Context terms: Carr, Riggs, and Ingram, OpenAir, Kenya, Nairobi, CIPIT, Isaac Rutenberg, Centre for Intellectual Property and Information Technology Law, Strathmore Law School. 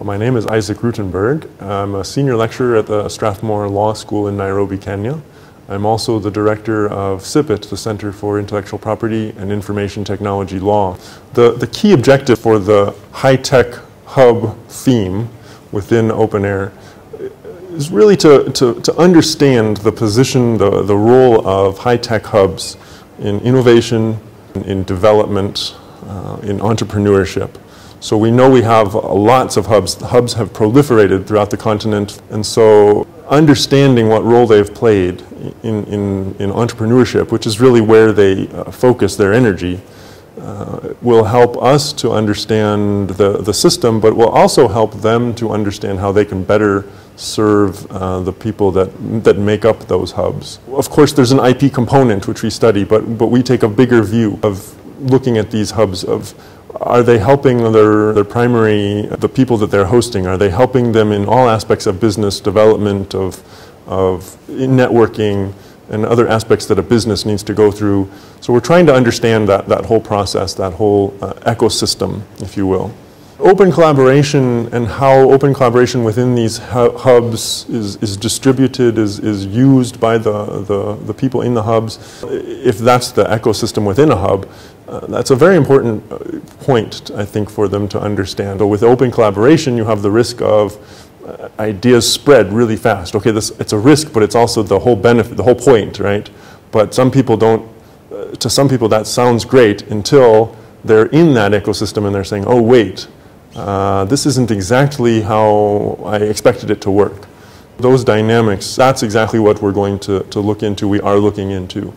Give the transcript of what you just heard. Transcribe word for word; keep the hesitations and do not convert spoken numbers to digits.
My name is Isaac Rutenberg. I'm a senior lecturer at the Strathmore Law School in Nairobi, Kenya. I'm also the director of CIPIT, the Centre for Intellectual Property and Information Technology Law. The, the key objective for the high-tech hub theme within OpenAir is really to, to, to understand the position, the, the role of high-tech hubs in innovation, in development, uh, in entrepreneurship. So we know we have lots of hubs. The hubs have proliferated throughout the continent, and so understanding what role they've played in, in, in entrepreneurship, which is really where they uh, focus their energy, uh, will help us to understand the, the system, but will also help them to understand how they can better serve uh, the people that, that make up those hubs. Of course, there's an I P component which we study, but, but we take a bigger view of looking at these hubs of are they helping their, their primary, the people that they're hosting, are they helping them in all aspects of business development, of, of networking, and other aspects that a business needs to go through. So we're trying to understand that, that whole process, that whole uh, ecosystem, if you will. Open collaboration and how open collaboration within these hu hubs is, is distributed, is, is used by the, the, the people in the hubs, if that's the ecosystem within a hub, uh, that's a very important point, I think, for them to understand. But with open collaboration, you have the risk of uh, ideas spread really fast. Okay, this, it's a risk, but it's also the whole benefit, the whole point, right? But some people don't, uh, to some people that sounds great until they're in that ecosystem and they're saying, oh, wait. Uh, this isn't exactly how I expected it to work. Those dynamics, that's exactly what we're going to, to look into, we are looking into.